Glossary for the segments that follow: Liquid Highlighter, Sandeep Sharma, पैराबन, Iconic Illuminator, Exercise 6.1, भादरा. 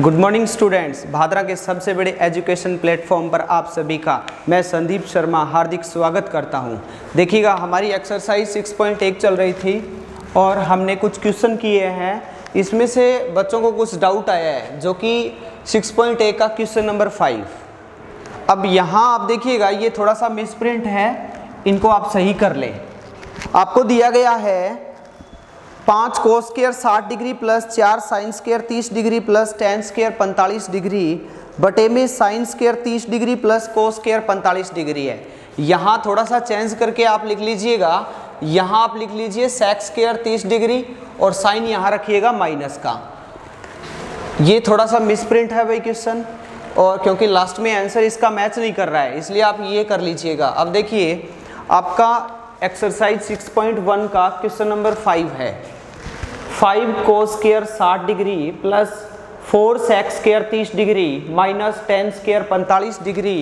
Good morning students, भादरा के सबसे बड़े एजुकेशन प्लेटफॉर्म पर आप सभी का मैं संदीप शर्मा हार्दिक स्वागत करता हूं। देखिएगा, हमारी एक्सरसाइज 6.1 चल रही थी और हमने कुछ क्वेश्चन किए हैं। इसमें से बच्चों को कुछ डाउट आया है, जो कि 6.1 का क्वेश्चन नंबर 5। अब यहाँ आप देखिएगा, ये थोड़ा सा मिसप्रिंट है, इनको आप सही कर लें। आपको दिया गया है 5 cos square 60 degree plus 4 sine square 30 degree plus ten square 45 degree बटे में sine square 30 degree plus cos square 45 degree है। यहाँ थोड़ा सा चेंज करके आप लिख लीजिएगा, यहाँ आप लिख लीजिए सेक स्क्वायर 30 डिग्री और साइन यहाँ रखिएगा माइनस का। ये थोड़ा सा मिसप्रिंट है भाई क्वेश्चन, और क्योंकि लास्ट में आंसर इसका मैच नहीं कर रहा है, इसलिए आप ये कर लीजिएगा। अब देखिए, आपका एक्सरसाइज 6.1 का क्वेश्चन नंबर 5 है। 5 cos square 60 degree plus 4 sec square 30 degree minus 10 square 45 degree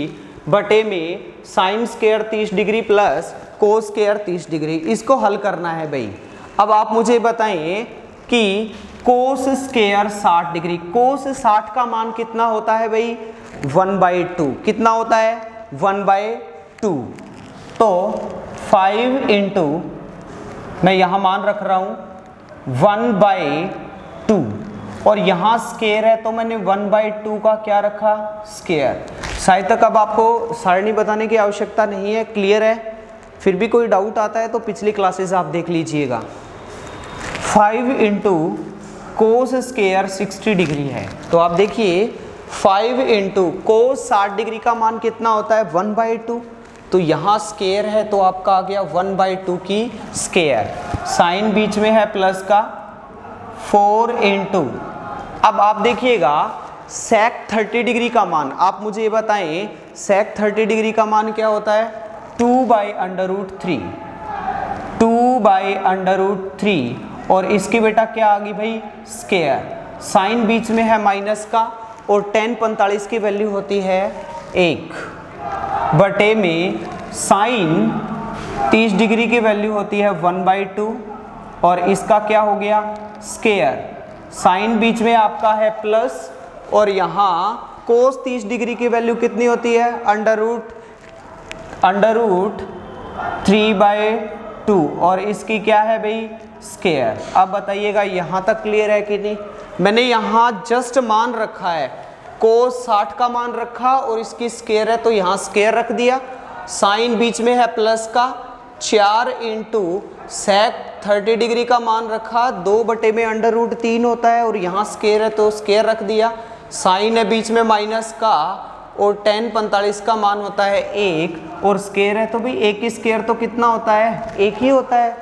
बटे में sine square 30 degree plus cos square 30 degree, इसको हल करना है भाई। अब आप मुझे बताएं कि कोस स्क्वायर 60 डिग्री, कोस 60 का मान कितना होता है भाई? 1/2। कितना होता है? 1/2। तो 5 इंटू, मैं यहाँ मान रख रहा हूँ 1/2, और यहाँ स्केयर है तो मैंने 1/2 का क्या रखा? स्केयर। शायद तक अब आपको सारणी बताने की आवश्यकता नहीं है, क्लियर है। फिर भी कोई डाउट आता है तो पिछली क्लासेस आप देख लीजिएगा। 5 इंटू कोस स्केयर 60 डिग्री है, तो आप देखिए 5 इंटू कोस 60 डिग्री का मान कितना होता है? 1/2। तो यहाँ स्केयर है तो आपका आ गया 1/2 की स्केयर, साइन बीच में है प्लस का, 4 इंटू। अब आप देखिएगा सेक 30 डिग्री का मान, आप मुझे ये बताएं सेक 30 डिग्री का मान क्या होता है? 2/√3। 2/√3 और इसकी बेटा क्या आ गई भाई? स्केयर, साइन बीच में है माइनस का, और 10/45 की वैल्यू होती है 1 बटे में साइन 30 डिग्री की वैल्यू होती है 1/2 और इसका क्या हो गया? स्केयर, साइन बीच में आपका है प्लस, और यहाँ कोस 30 डिग्री की वैल्यू कितनी होती है? अंडर रूट 3/2 और इसकी क्या है भाई? स्केयर। अब बताइएगा यहाँ तक क्लियर है कि नहीं? मैंने यहाँ जस्ट मान रखा है, कोस 60 का मान रखा और इसकी स्केयर है तो यहाँ स्केयर रख दिया, साइन बीच में है प्लस का, 4 इंटू सेक 30 डिग्री का मान रखा, 2/√3 होता है और यहाँ स्केयर है तो स्केयर रख दिया, साइन है बीच में माइनस का, और 10/45 का मान होता है 1 और स्केयर है तो भाई 1 की स्केयर तो कितना होता है? 1 ही होता है।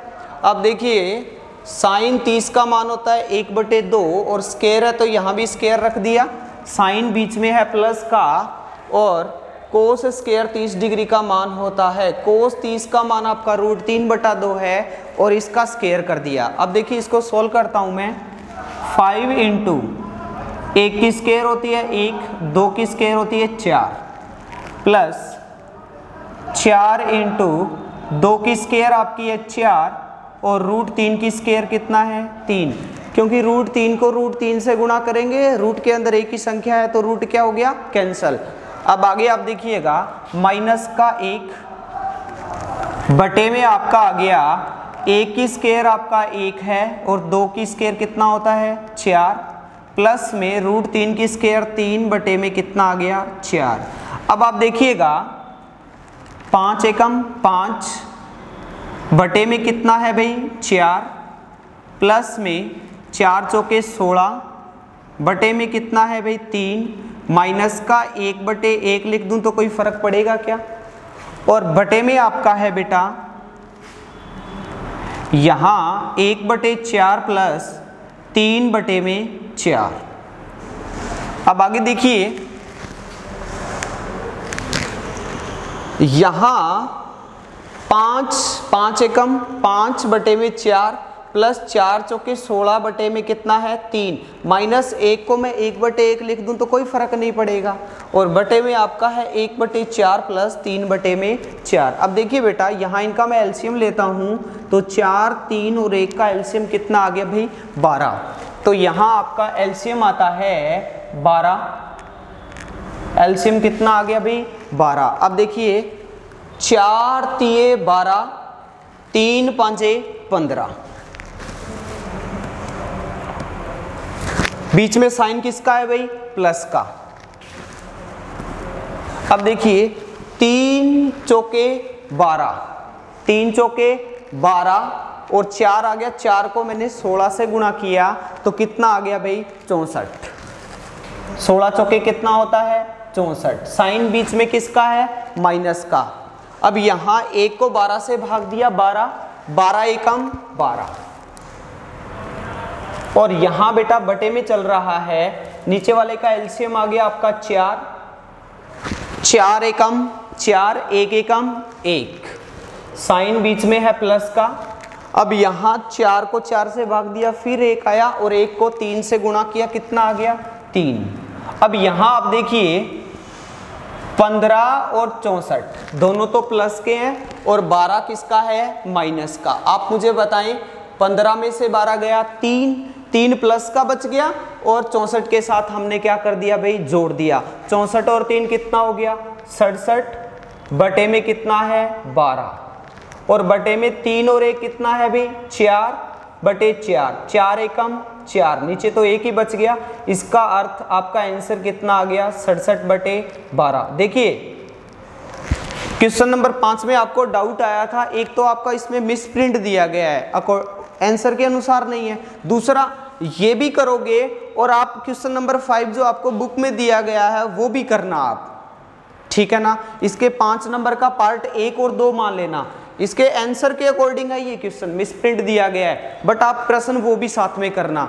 अब देखिए साइन 30 का मान होता है 1/2 और स्केयर है तो यहाँ भी स्केयर रख दिया, साइन बीच में है प्लस का, और कोस स्क्वायर 30 डिग्री का मान होता है, कोस 30 का मान आपका √3/2 है और इसका स्क्वायर कर दिया। अब देखिए इसको सोल्व करता हूँ मैं। 5 इंटू 1 की स्क्वायर होती है 1, 2 की स्क्वायर होती है 4, प्लस 4 इंटू 2 की स्क्वायर आपकी है 4 और √3 की स्क्वायर कितना है? 3, क्योंकि √3 को √3 से गुणा करेंगे, रूट के अंदर 1 की संख्या है तो रूट क्या हो गया? कैंसल। अब आगे आप देखिएगा माइनस का 1 बटे में आपका आ गया 1 की स्क्वायर आपका 1 है और 2 की स्क्वायर कितना होता है? 4, प्लस में √3 की स्क्वायर 3 बटे में कितना आ गया? 4। अब आप देखिएगा 5 एकम 5 बटे में कितना है भाई? 4, प्लस में 4 चौके 16 बटे में कितना है भाई? 3, माइनस का 1/1 लिख दूं तो कोई फर्क पड़ेगा क्या? और बटे में आपका है बेटा यहाँ 1/4 प्लस 3/4। अब आगे देखिए यहाँ 5 एकम 5 बटे में 4 प्लस 4 चौके 16 बटे में कितना है? 3, माइनस 1 को मैं 1/1 लिख दूं तो कोई फर्क नहीं पड़ेगा, और बटे में आपका है 1/4 प्लस 3/4। अब देखिए बेटा यहाँ इनका मैं एलसीएम लेता हूँ तो 4, 3 और 1 का एलसीएम कितना आ गया भाई? 12। तो यहाँ आपका एलसीएम आता है 12, एलसीएम कितना आ गया भाई 12। अब देखिए 4 3 12, 3 5 15, बीच में साइन किसका है भाई प्लस का। अब देखिए 3 चौके 12, 3 चौके 12 और 4 आ गया, 4 को मैंने 16 से गुणा किया तो कितना आ गया भाई 64। 16 चौके कितना होता है 64। साइन बीच में किसका है माइनस का। अब यहाँ 1 को 12 से भाग दिया 12, 12 एकम 12 और यहाँ बेटा बटे में चल रहा है, नीचे वाले का एलसीएम आ गया आपका 4 4 एकम 4, 1 एकम 1, साइन बीच में है प्लस का। अब यहाँ 4 को 4 से भाग दिया फिर 1 आया और 1 को 3 से गुणा किया कितना आ गया 3। अब यहाँ आप देखिए 15 और 64 दोनों तो प्लस के हैं और 12 किसका है माइनस का। आप मुझे बताएं 15 में से 12 गया 3 प्लस का बच गया और 64 के साथ हमने क्या कर दिया भाई जोड़ दिया। 64 और 3 कितना हो गया 67, बटे में कितना है 12 और बटे में 3 और 1 कितना है भाई 4 बटे 4, 4 एकम 4, नीचे तो 1 ही बच गया। इसका अर्थ आपका आंसर कितना आ गया 67 बटे 12। देखिए क्वेश्चन नंबर 5 में आपको डाउट आया था, एक तो आपका इसमें मिसप्रिंट दिया गया है आंसर के अनुसार नहीं है, दूसरा ये भी करोगे और आप क्वेश्चन नंबर 5 जो आपको बुक में दिया गया है वो भी करना आप, ठीक है ना। इसके 5 नंबर का पार्ट 1 और 2 मान लेना, इसके आंसर के अकॉर्डिंग है ये क्वेश्चन, मिसप्रिंट दिया गया है बट आप प्रश्न वो भी साथ में करना।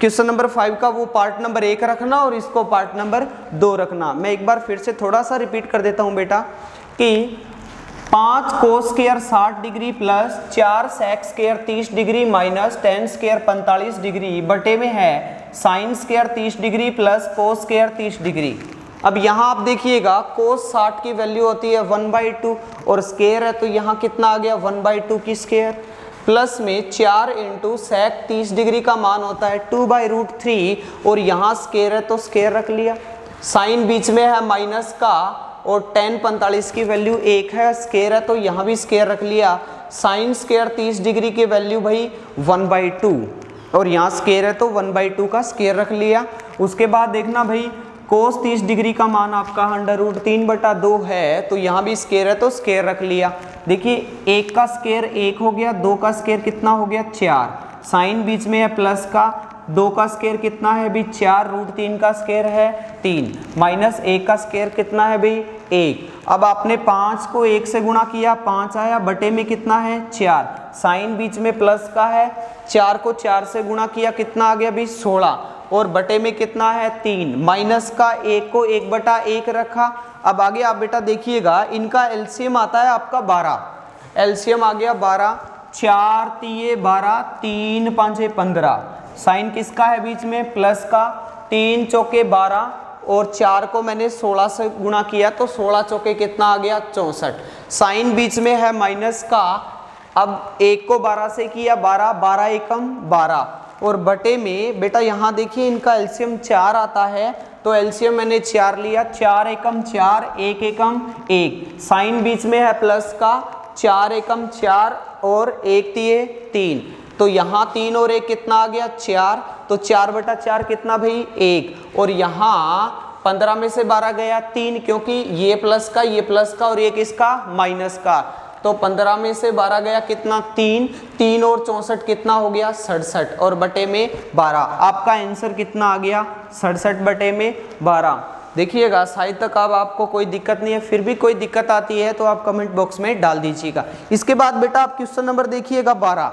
क्वेश्चन नंबर 5 का वो पार्ट नंबर 1 रखना और इसको पार्ट नंबर 2 रखना। मैं एक बार फिर से थोड़ा सा रिपीट कर देता हूँ बेटा कि 5 cos² 60 degree plus 4 sec² 30 degree minus tan² 45 degree बटे में है sin² 30 degree plus cos² 30 degree. अब यहाँ आप देखिएगा cos 60 की वैल्यू होती है 1/2 और स्क्वायर है तो यहाँ कितना आ गया 1/2 की स्क्वायर प्लस में 4 sec 30 डिग्री का मान होता है 2/√3 और यहाँ स्क्वायर है तो स्क्वायर रख लिया। साइन बीच में है माइनस का और tan 45 की वैल्यू 1 है, स्क्वायर है तो यहाँ भी स्क्वायर रख लिया। sin² 30 डिग्री की वैल्यू भाई 1/2 और यहाँ स्क्वायर है तो 1/2 का स्क्वायर रख लिया। उसके बाद देखना भाई cos 30 डिग्री का मान आपका 3/√3 बटा 2 है तो यहाँ भी स्क्वायर है तो स्क्वायर रख लिया। देखिए 1 का स्क्वायर 1 हो गया, 2 का स्क्वायर कितना हो गया 4, साइन बीच में है प्लस का, 2 का स्क्वायर कितना है भाई 4 √3 का स्क्वायर है 3 माइनस 1 का स्क्वायर कितना है भाई 1। अब आपने 5 को 1 से गुणा किया 5 आया, बटे में कितना है 4, साइन बीच में प्लस का है, 4 को 4 से गुणा किया कितना आ गया भाई 16 और बटे में कितना है 3 माइनस का, 1 को 1/1 रखा। अब आगे आप बेटा देखिएगा इनका एलसीएम आता है आपका 12, एलसीएम आ गया 12, 4 3 12, 3 5 15, साइन किसका है बीच में प्लस का, 3 चौके 12 और 4 को मैंने 16 से गुणा किया तो 16 चौके कितना आ गया 64, साइन बीच में है माइनस का। अब 1 को 12 से किया 12, 12 एकम 12 और बटे में बेटा यहाँ देखिए इनका एलसीएम 4 आता है तो एलसीएम मैंने 4 लिया, 4 एकम 4, 1 एकम 1, साइन बीच में है प्लस का, 4 एकम 4 और 1 3 तो यहाँ 3 और 1 कितना आ गया 4 तो 4/4 कितना भाई 1 और यहाँ 15 में से 12 गया 3 क्योंकि ये प्लस का और ये किसका माइनस का तो 15 में से 12 गया कितना 3, 3 और 64 कितना हो गया 67 और बटे में 12। आपका आंसर कितना आ गया 67 बटे में 12। देखिएगा शायद तक अब आपको कोई दिक्कत नहीं है, फिर भी कोई दिक्कत आती है तो आप कमेंट बॉक्स में डाल दीजिएगा। इसके बाद बेटा आप क्वेश्चन नंबर देखिएगा 12,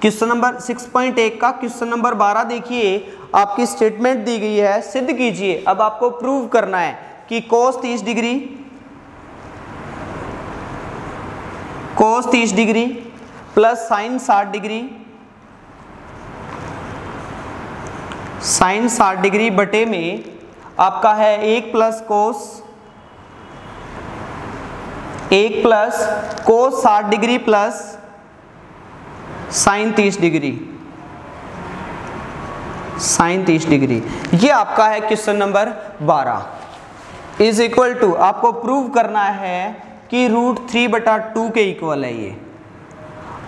क्वेश्चन नंबर 6.1 का क्वेश्चन नंबर 12 देखिए आपकी स्टेटमेंट दी गई है सिद्ध कीजिए। अब आपको प्रूव करना है कि cos 30 degree plus sin 60 degree बटे में आपका है 1 plus cos 60 degree plus sin 30 degree sine 30 degree. ये आपका है question number 12 is equal to, आपको प्रूव करना है कि √3/2 के इक्वल है। ये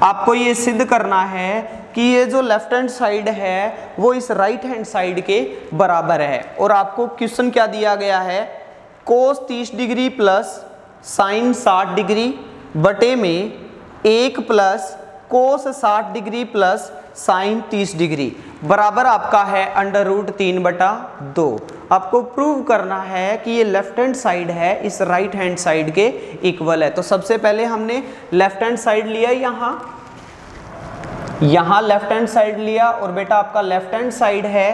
आपको ये सिद्ध करना है कि ये जो लेफ्ट हैंड साइड है वो इस राइट हैंड साइड के बराबर है। और आपको क्वेश्चन क्या दिया गया है, cos 30 degree plus sine 60 degree बटे में 1 plus cos 60 degree plus sine 30 degree बराबर आपका है √3/2। आपको प्रूव करना है कि ये लेफ्ट हैंड साइड है इस राइट हैंड साइड के इक्वल है। तो सबसे पहले हमने लेफ्ट हैंड साइड लिया, यहाँ लेफ्ट हैंड साइड लिया और बेटा आपका लेफ्ट हैंड साइड है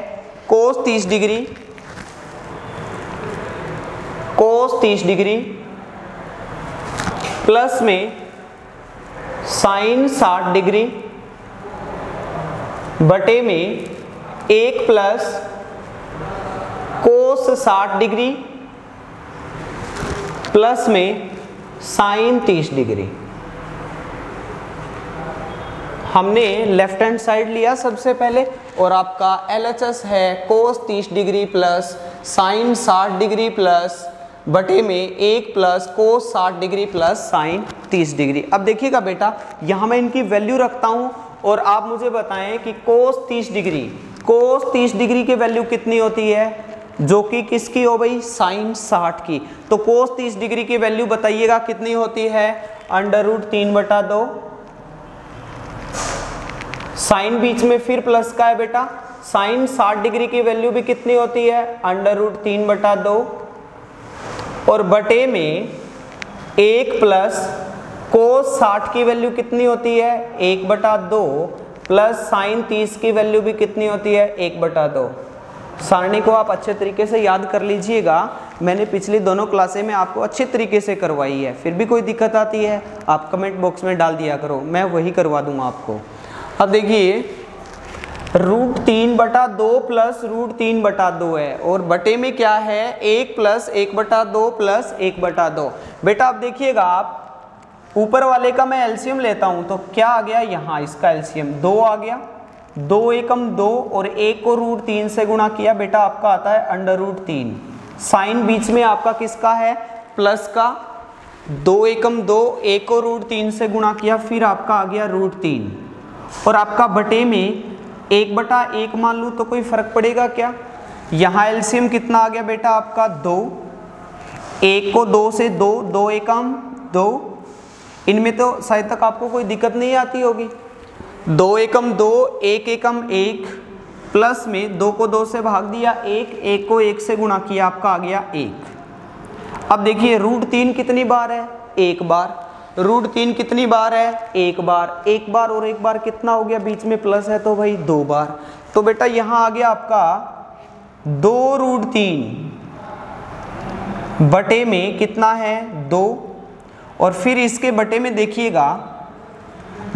कोस 30 डिग्री प्लस में साइन 60 डिग्री बटे में 1 प्लस कोस 60 डिग्री प्लस में साइन 30 डिग्री। हमने लेफ्ट हैंड साइड लिया सबसे पहले और आपका LHS है cos 30 degree plus sine 60 degree plus बटे में 1 plus cos 60 degree plus sine 30 degree. अब देखिएगा बेटा, यहाँ मैं इनकी वैल्यू रखता हूँ और आप मुझे बताएं कि कोस 30 डिग्री की वैल्यू कितनी होती है, जो कि किसकी हो भाई, साइन 60 की। तो कोस 30 डिग्री की वैल्यू बताइएगा कितनी होती है, √3/2। साइन बीच में फिर प्लस का है बेटा, साइन 60 डिग्री की वैल्यू भी कितनी होती है, √3/2 और बटे में 1 प्लस कोस 60 की वैल्यू कितनी होती है 1/2 प्लस साइन 30 की वैल्यू भी कितनी होती है 1/2। सारणी को आप अच्छे तरीके से याद कर लीजिएगा, मैंने पिछली दोनों क्लासें में आपको अच्छे तरीके से करवाई है। फिर भी कोई दिक्कत आती है आप कमेंट बॉक्स में डाल दिया करो, मैं वही करवा दूंगा आपको। अब देखिए √3/2 प्लस √3/2 है और बटे में क्या है 1 प्लस 1/2 प्लस 1/2। बेटा अब देखिएगा, आप ऊपर वाले का मैं एलसीएम लेता हूं तो क्या आ गया, यहाँ इसका एलसीएम 2 आ गया, 2 एकम 2 और 1 को √3 से गुणा किया, बेटा आपका आता है √3। साइन बीच में आपका किसका है, प्लस का, 2 एकम 2, 1 को √3 से गुणा किया फिर आपका आ गया √3 और आपका बटे में 1/1 मान लूँ तो कोई फर्क पड़ेगा क्या। यहाँ एलसीएम कितना आ गया बेटा आपका 2, 1 को 2 से 2, 2 एकम 2, इनमें तो शायद तक आपको कोई दिक्कत नहीं आती होगी। 2 एकम 2, 1 एकम 1 प्लस में 2 को 2 से भाग दिया 1, 1 को 1 से गुणा किया आपका आ गया 1। अब देखिए √3 कितनी बार है 1 बार, √3 कितनी बार है 1 बार, 1 बार और 1 बार कितना हो गया, बीच में प्लस है तो भाई 2 बार। तो बेटा यहाँ आ गया आपका 2√3 बटे में कितना है 2 और फिर इसके बटे में देखिएगा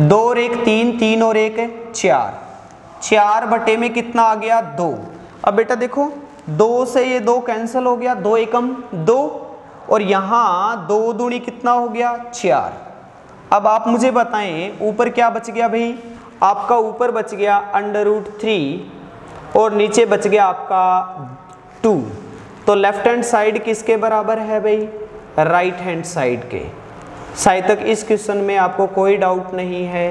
2 और 1 3, 3 और 1 4, 4/2 में कितना आ गया 2। अब बेटा देखो 2 से ये 2 कैंसिल हो गया, 2 एकम 2 और यहाँ 2 दूनी कितना हो गया 4। अब आप मुझे बताएं ऊपर क्या बच गया भाई, आपका ऊपर बच गया √3 और नीचे बच गया आपका 2। तो लेफ्ट हैंड साइड किसके बराबर है भाई, राइट हैंड साइड के। शायद तक इस क्वेश्चन में आपको कोई डाउट नहीं है,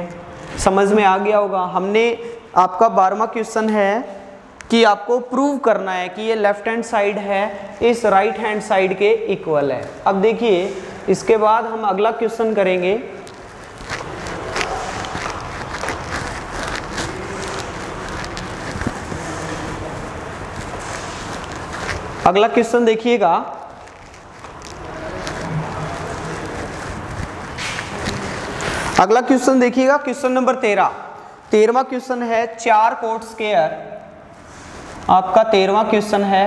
समझ में आ गया होगा। हमने आपका 12वां क्वेश्चन है कि आपको प्रूव करना है कि ये लेफ्ट हैंड साइड है इस राइट हैंड साइड के इक्वल है। अब देखिए इसके बाद हम अगला क्वेश्चन करेंगे, अगला क्वेश्चन देखिएगा क्वेश्चन नंबर 13, 13वां क्वेश्चन है 4 कोट स्क्वायर। आपका 13वां क्वेश्चन है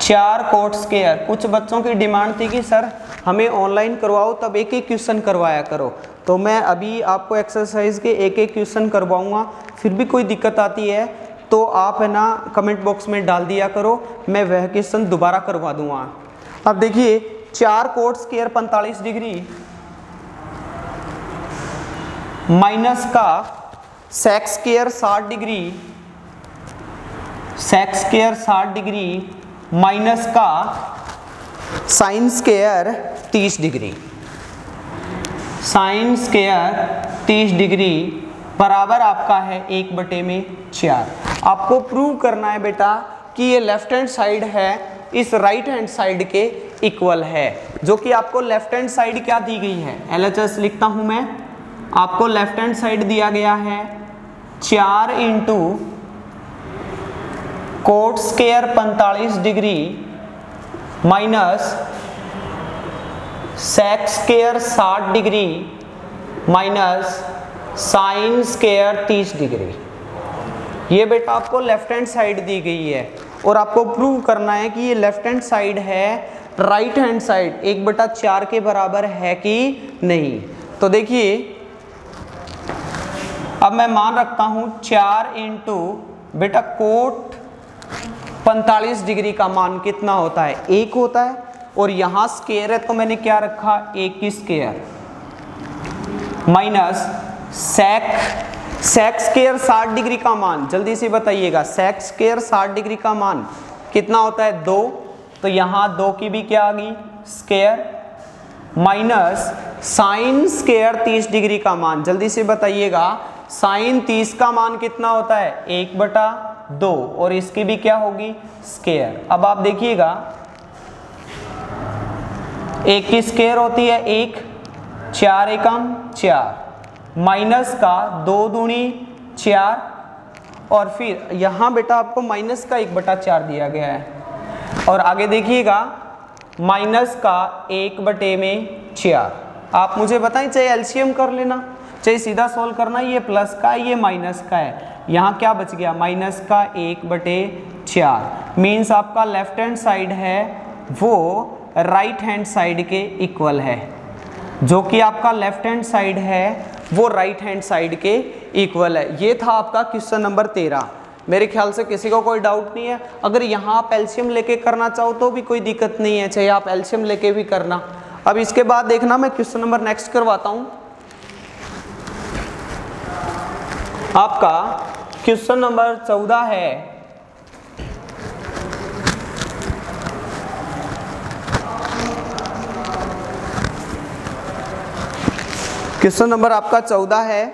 4 कोट स्क्वायर। कुछ बच्चों की डिमांड थी कि सर हमें ऑनलाइन करवाओ तब एक एक क्वेश्चन करवाया करो, तो मैं अभी आपको एक्सरसाइज के एक एक क्वेश्चन करवाऊंगा। फिर भी कोई दिक्कत आती है तो आप है ना कमेंट बॉक्स में डाल दिया करो, मैं वह क्वेश्चन दोबारा करवा दूंगा। अब देखिए 4 कोट स्क्वायर 45 डिग्री माइनस का सेक्स स्क्वायर 60 डिग्री माइनस का sine square 30 degree, sine square 30 degree बराबर आपका है 1/4। आपको प्रूव करना है बेटा कि ये लेफ्ट हैंड साइड है इस राइट हैंड साइड के इक्वल है, जो कि आपको लेफ्ट हैंड साइड क्या दी गई है, LHS लिखता हूं मैं, आपको लेफ्ट हैंड साइड दिया गया है 4 into cot square 45 degree minus sec square 60 degree minus sine square 30 degree. ये बेटा आपको लेफ्ट हैंड साइड दी गई है और आपको प्रूव करना है कि ये लेफ्ट हैंड साइड है राइट हैंड साइड 1/4 के बराबर है कि नहीं। तो देखिए अब मैं मान रखता हूँ 4 इंटू बेटा कोट 45 डिग्री का मान कितना होता है, 1 होता है, और यहाँ स्केयर है तो मैंने क्या रखा 1 square minus sec square 60 degree का मान, जल्दी से बताइएगा सेक स्केयर 60 डिग्री का मान कितना होता है 2, तो यहाँ 2 की भी क्या आ गई square minus sine square 30 degree का मान, जल्दी से बताइएगा साइन 30 का मान कितना होता है 1/2 और इसकी भी क्या होगी स्केयर। अब आप देखिएगा 1 की स्केयर होती है 1, 4 एकम 4 माइनस का 2 दूनी 4 और फिर यहाँ बेटा आपको माइनस का 1/4 दिया गया है और आगे देखिएगा माइनस का 1/4। आप मुझे बताएं चाहे एलसीएम कर लेना चाहे सीधा सॉल्व करना, ये प्लस का है ये माइनस का है, यहाँ क्या बच गया माइनस का 1/4। मीन्स आपका लेफ्ट हैंड साइड है वो राइट हैंड साइड के इक्वल है, जो कि आपका लेफ्ट हैंड साइड है वो राइट हैंड साइड के इक्वल है। ये था आपका क्वेश्चन नंबर 13। मेरे ख्याल से किसी को कोई डाउट नहीं है। अगर यहाँ आप एलसीएम लेके करना चाहो तो भी कोई दिक्कत नहीं है, चाहे आप एलसीएम लेके भी करना। अब इसके बाद देखना मैं क्वेश्चन नंबर नेक्स्ट करवाता हूँ। आपका क्वेश्चन नंबर 14 है, क्वेश्चन नंबर आपका 14 है।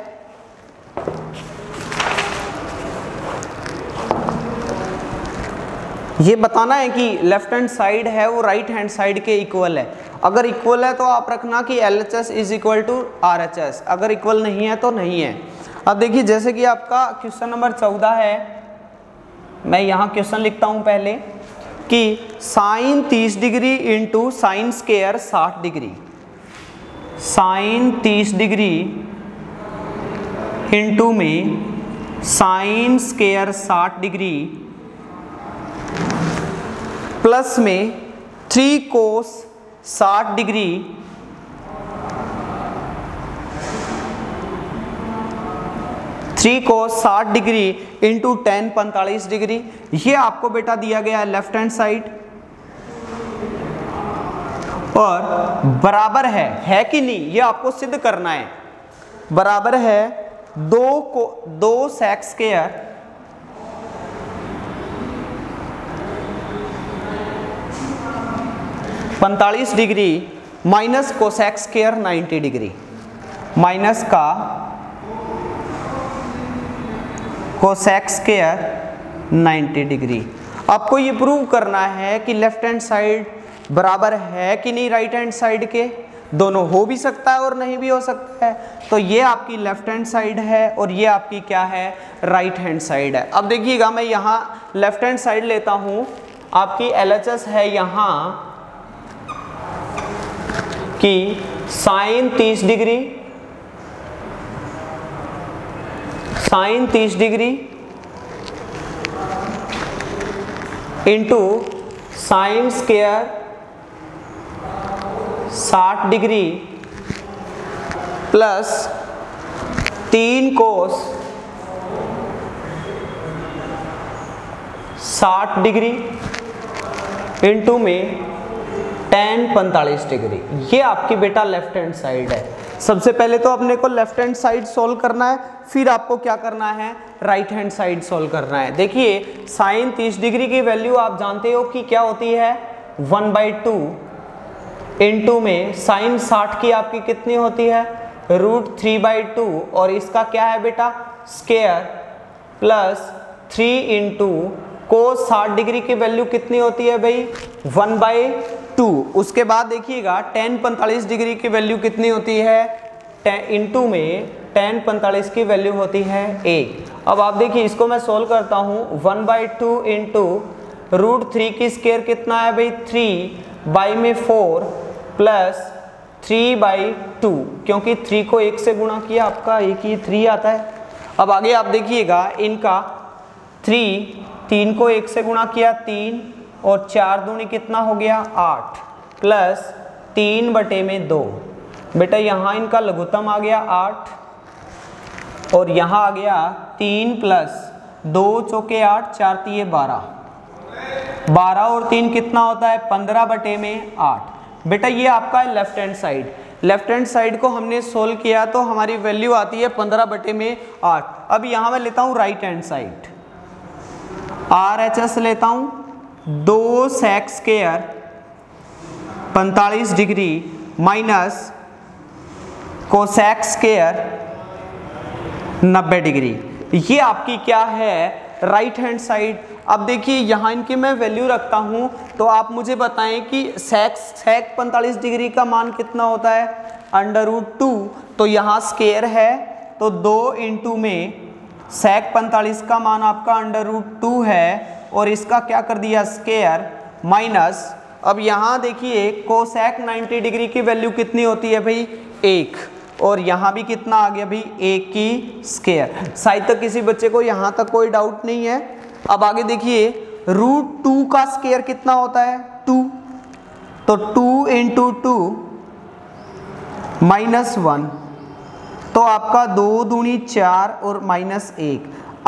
ये बताना है कि लेफ्ट हैंड साइड है वो राइट हैंड साइड के इक्वल है, अगर इक्वल है तो आप रखना कि LHS = RHS, अगर इक्वल नहीं है तो नहीं है। अब देखिए जैसे कि आपका क्वेश्चन नंबर 14 है, मैं यहाँ क्वेश्चन लिखता हूँ पहले कि sine 30 degree into sine square 60 degree, sine 30 degree into में साइन स्क्वायर 60 डिग्री प्लस में 3 कोस 60 डिग्री इंटू 10 45 डिग्री। ये आपको बेटा दिया गया है लेफ्ट हैंड साइड और बराबर है कि नहीं ये आपको सिद्ध करना है, बराबर है 2 cosec square 45 degree minus cosec square 90 degree minus का कोसेक स्क्वायर 90 डिग्री। आपको ये प्रूव करना है कि लेफ्ट हैंड साइड बराबर है कि नहीं राइट हैंड साइड के, दोनों हो भी सकता है और नहीं भी हो सकता है। तो ये आपकी लेफ्ट हैंड साइड है और ये आपकी क्या है राइट हैंड साइड है। अब देखिएगा मैं यहाँ लेफ्ट हैंड साइड लेता हूँ, आपकी LHS है यहाँ कि sine 30 degree into sine square 60 degree plus 3 cos 60 degree into में 10 45 डिग्री। ये आपकी बेटा लेफ्ट हैंड साइड है। सबसे पहले तो अपने को लेफ्ट हैंड साइड सॉल्व करना है, फिर आपको क्या करना है, राइट हैंड साइड सॉल्व करना है। देखिए साइन 30 डिग्री की वैल्यू आप जानते हो कि क्या होती है 1/2 इनटू में साइन 60 की आपकी कितनी होती है √3/2 और इसका क्या है बेटा square plus 3 into cos 60 degree की वैल्यू कितनी होती है भाई 1/2। उसके बाद देखिएगा tan 45 डिग्री की वैल्यू कितनी होती है इंटू में tan 45 की वैल्यू होती है 1। अब आप देखिए इसको मैं सोल्व करता हूँ 1/2 इंटू √3 की स्क्वायर कितना है भाई 3/4 प्लस 3/2 क्योंकि 3 को 1 से गुणा किया आपका 1 ही 3 आता है। अब आगे आप देखिएगा इनका 3 को 1 से गुणा किया 3 और 4 दूनी कितना हो गया 8 प्लस 3/2। बेटा यहाँ इनका लघुत्तम आ गया 8 और यहाँ आ गया 3 प्लस 2 चौके 8 4 तिए 12, 12 और 3 कितना होता है 15/8। बेटा ये आपका है left hand side. Left hand side को हमने सोल्व किया तो हमारी वैल्यू आती है 15/8। अब यहाँ मैं लेता हूँ राइट हैंड साइड RHS लेता हूँ 2sec² 45 degree minus cosec² 90 degree, ये आपकी क्या है राइट हैंड साइड। अब देखिए यहाँ इनकी मैं वैल्यू रखता हूँ तो आप मुझे बताएं कि sec 45 डिग्री का मान कितना होता है √2, तो यहाँ स्केयर है तो 2 इंटू में sec 45 का मान आपका √2 है और इसका क्या कर दिया स्केयर माइनस। अब यहाँ देखिए cosec 90 डिग्री की वैल्यू कितनी होती है भाई 1 और यहाँ भी कितना आ गया भाई 1 की स्केयर। शायद तक किसी बच्चे को यहाँ तक कोई डाउट नहीं है। अब आगे देखिए √2 का स्केयर कितना होता है 2, तो 2 इंटू 2 माइनस 1 तो आपका 2 दूनी 4 और -1।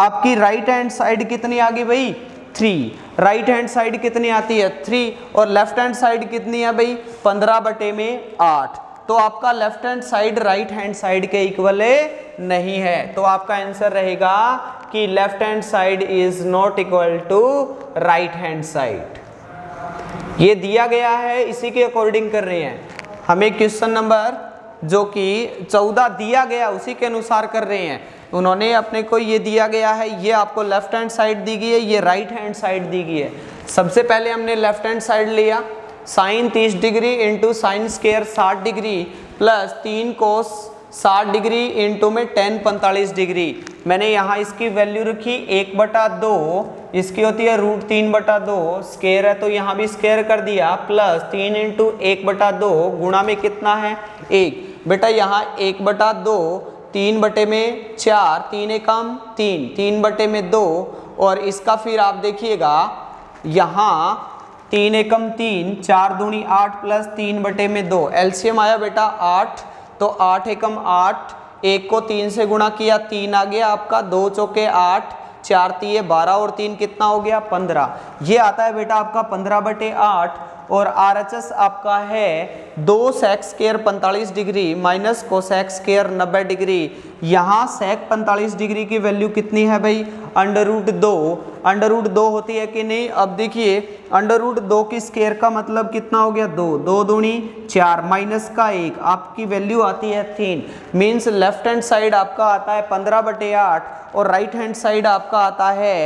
आपकी राइट हैंड साइड कितनी आ गई भाई 3। राइट हैंड साइड कितनी आती है 3 और लेफ्ट हैंड साइड कितनी है भाई 15/8। तो आपका left hand side right hand side के इक्वल नहीं है, तो आपका आंसर रहेगा कि left hand side is not equal to right hand side. ये दिया गया है, इसी के अकॉर्डिंग कर रहे हैं, हमें क्वेश्चन नंबर जो कि 14 दिया गया उसी के अनुसार कर रहे हैं। उन्होंने अपने को ये दिया गया है, ये आपको लेफ्ट हैंड साइड दी गई है, ये राइट हैंड साइड दी गई है। सबसे पहले हमने लेफ्ट हैंड साइड लिया sine 30 degree into sine square 60 degree plus 3 cos 60 degree into में tan 45 डिग्री। मैंने यहाँ इसकी वैल्यू रखी 1/2, इसकी होती है √3/2 स्क्वायर है तो यहाँ भी स्क्वायर कर दिया प्लस 3 इंटू 1/2 गुणा में कितना है 1। बेटा यहाँ 1/2 3/4 3 एकम 3 3/2 और इसका फिर आप देखिएगा यहाँ 3 एकम 3 4 दूनी 8 प्लस 3/2 एलसीएम आया बेटा 8 तो 8 एकम 8 1 को 3 से गुणा किया 3 आ गया आपका 2 चौके 8 4 तिए 12 और 3 कितना हो गया 15। ये आता है बेटा आपका 15/8 और RHS आपका है 2sec² 45 degree minus cosec² 90 degree. यहाँ sec 45 डिग्री की वैल्यू कितनी है भाई √2 होती है कि नहीं। अब देखिए √2 की स्क्वायर का मतलब कितना हो गया 2 2 दूनी 4 माइनस का 1 आपकी वैल्यू आती है 3। मीन्स लेफ्ट हैंड साइड आपका आता है 15/8 और राइट हैंड साइड आपका आता है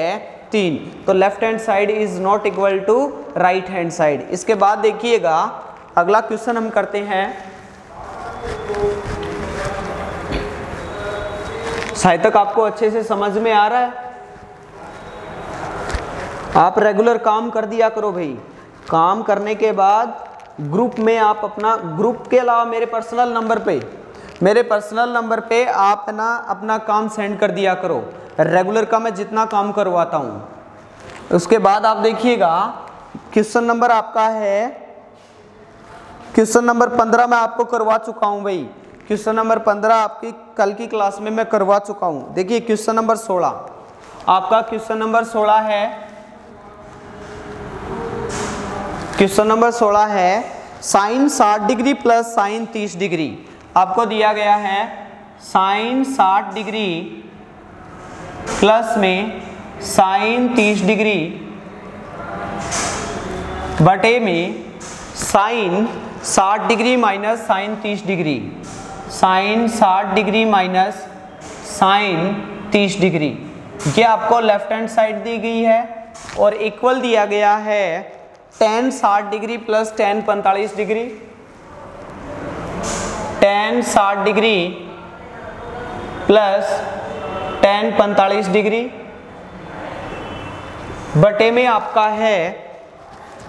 3, तो left hand side is not equal to right hand side. इसके बाद देखिएगा अगला क्वेश्चन हम करते हैं। शायद तक आपको अच्छे से समझ में आ रहा है, आप रेगुलर काम कर दिया करो भाई। काम करने के बाद ग्रुप में आप अपना, ग्रुप के अलावा मेरे पर्सनल नंबर पे आप ना अपना काम सेंड कर दिया करो रेगुलर का, मैं जितना काम करवाता हूँ। उसके बाद आप देखिएगा क्वेश्चन नंबर आपका है क्वेश्चन नंबर 15 मैं आपको करवा चुका हूँ भाई। क्वेश्चन नंबर 15 आपकी कल की क्लास में मैं करवा चुका हूँ। देखिए क्वेश्चन नंबर 16 आपका है sine 60 degree plus sine 30 degree. आपको दिया गया है साइन 60 डिग्री प्लस में साइन 30 डिग्री बटे में sine 60 degree minus sine 30 degree, sine 60 degree minus sine 30 degree, ये आपको लेफ्ट हैंड साइड दी गई है। और इक्वल दिया गया है tan 60 degree plus tan 45 degree, tan 60 degree plus tan 45 degree बटे में आपका है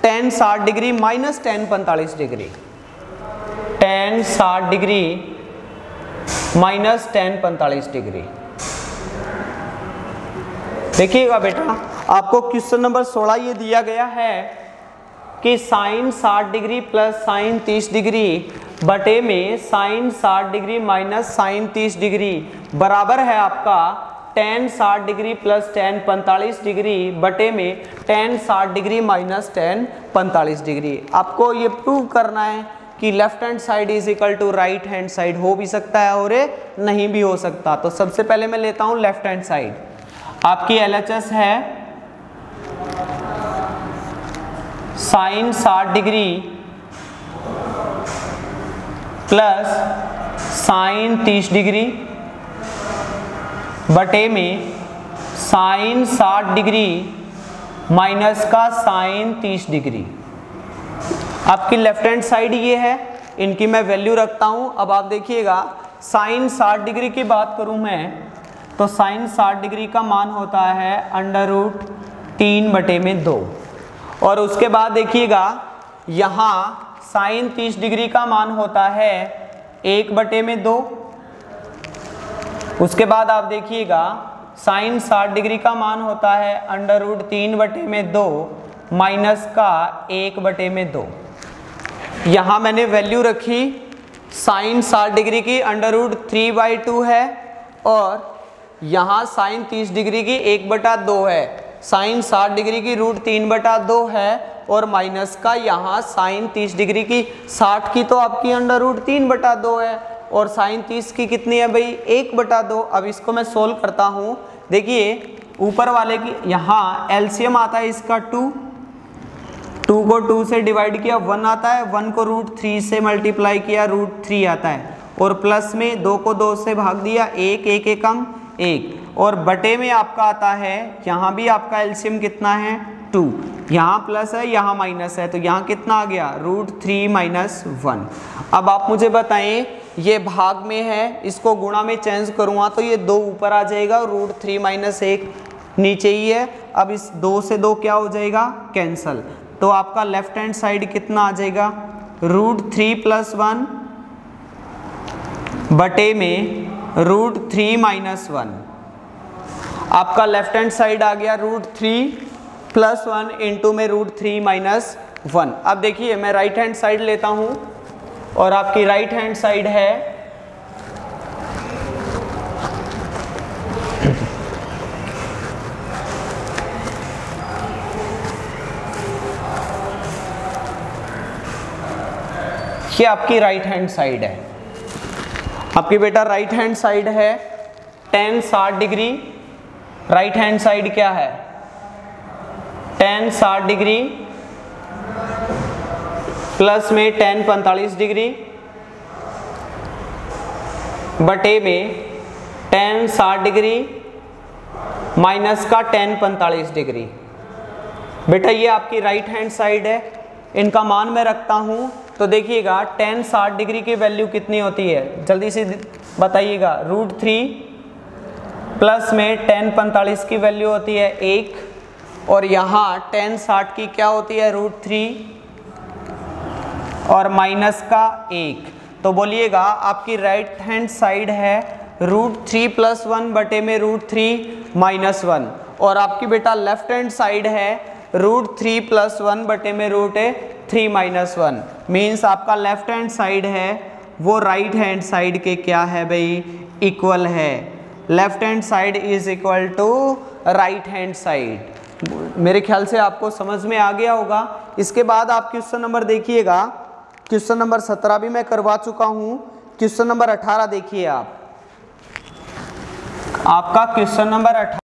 tan 60 degree minus tan 45 degree, tan 60 degree minus tan 45 degree. देखिएगा बेटा, आपको क्वेश्चन नंबर 16 ये दिया गया है कि sine 60 degree plus sine 30 degree बटे में sine 60 degree minus sine 30 degree बराबर है आपका tan 60 degree plus tan 45 degree बटे में tan 60 degree minus tan 45 degree. आपको ये प्रूव करना है कि left hand side is equal to right hand side, हो भी सकता है और नहीं भी हो सकता। तो सबसे पहले मैं लेता हूँ लेफ्ट हैंड साइड। आपकी LHS है sine 60 degree plus sine 30 degree बटे में साइन 60 डिग्री माइनस का साइन 30 डिग्री। आपकी लेफ्ट हैंड साइड ये है, इनकी मैं वैल्यू रखता हूँ। अब आप देखिएगा, साइन 60 डिग्री की बात करूँ मैं तो साइन 60 डिग्री का मान होता है अंडर रूट 3/2। और उसके बाद देखिएगा, यहाँ साइन 30 डिग्री का मान होता है 1/2। उसके बाद आप देखिएगा, साइन 60 डिग्री का मान होता है अंडर रूट 3/2 माइनस का 1/2। यहाँ मैंने वैल्यू रखी साइन 60 डिग्री की अंडर रूट 3/2 है, और यहाँ साइन 30 डिग्री की 1/2 है, साइन 60 डिग्री की रूट 3/2 है, और माइनस का यहाँ साइन 30 डिग्री की 60 की तो आपकी अंडर रूट 3/2 है, और साइन 30 की कितनी है भाई 1/2। अब इसको मैं सोल्व करता हूँ। देखिए ऊपर वाले की यहाँ एलसीएम आता है इसका 2 को 2 से डिवाइड किया 1 आता है, 1 को √3 से मल्टीप्लाई किया √3 आता है, और प्लस में 2 को 2 से भाग दिया 1 1 1 1, और बटे में आपका आता है, यहाँ भी आपका एलसीएम कितना है 2, यहाँ प्लस है यहाँ माइनस है, तो यहाँ कितना आ गया √3 - 1। अब आप मुझे बताएं, ये भाग में है, इसको गुणा में चेंज करूँगा तो ये 2 ऊपर आ जाएगा, √3 - 1 नीचे ही है। अब इस 2 से 2 क्या हो जाएगा कैंसल, तो आपका लेफ्ट हैंड साइड कितना आ जाएगा √3 + 1 बटे में √3 - 1। आपका लेफ्ट हैंड साइड आ गया √3 + 1 इंटू में √3 - 1। अब देखिए मैं राइट हैंड साइड लेता हूँ, और आपकी राइट हैंड साइड है कि आपकी राइट हैंड साइड है, आपकी बेटा राइट हैंड साइड है tan 60 degree, right hand side क्या है tan 60 डिग्री प्लस में tan 45 डिग्री बटे में tan 60 डिग्री माइनस का tan 45 डिग्री। बेटा ये आपकी राइट हैंड साइड है, इनका मान मैं रखता हूँ। तो देखिएगा tan 60 डिग्री की वैल्यू कितनी होती है, जल्दी से बताइएगा, √3 प्लस में tan 45 की वैल्यू होती है 1, और यहाँ tan 60 की क्या होती है √3 और माइनस का 1। तो बोलिएगा आपकी राइट हैंड साइड है √3 + 1 बटे में √3 - 1, और आपकी बेटा लेफ्ट हैंड साइड है √3 + 1 बटे में √3 - 1। मीन्स आपका लेफ्ट हैंड साइड है वो राइट हैंड साइड के क्या है भाई इक्वल है, left hand side is equal to right hand side. मेरे ख्याल से आपको समझ में आ गया होगा। इसके बाद आप क्वेश्चन नंबर देखिएगा, क्वेश्चन नंबर 17 भी मैं करवा चुका हूँ क्वेश्चन नंबर 18 देखिए, आपका क्वेश्चन नंबर 18